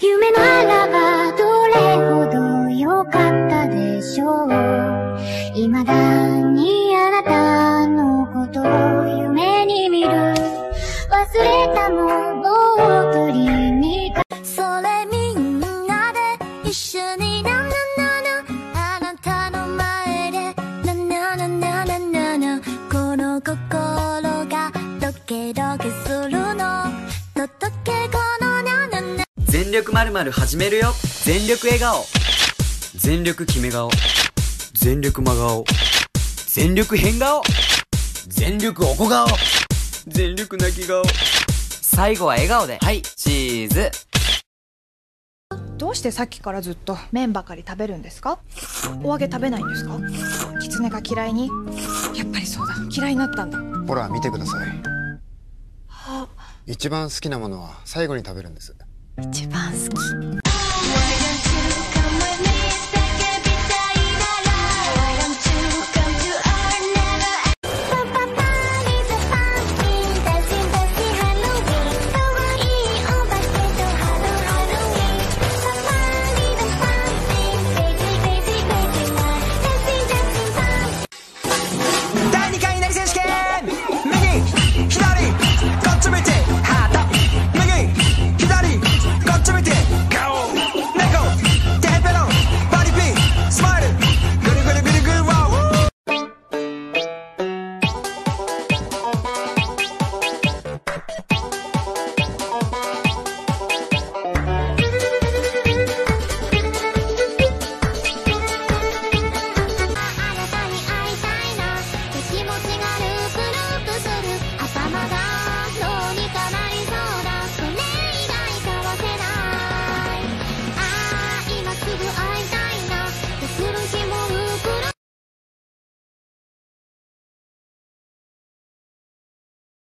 夢ならばどれほど良かったでしょう。未だにあなたのことを夢に見る。忘れたも棒を取りに行く。それみんなで一緒になななな、あなたの前でななななななな、この心がドケドケするのととけこのななな。全力まるまる始めるよ。全力笑顔、全力決め顔、全力真顔、全力変顔、全力おこ顔、全力泣き顔、最後は笑顔で。はい、チーズ。どうしてさっきからずっと麺ばかり食べるんですか？お揚げ食べないんですか？キツネが嫌いに？やっぱりそうだ、嫌いになったんだ。ほら見てください。一番好きなものは最後に食べるんです。一番好き。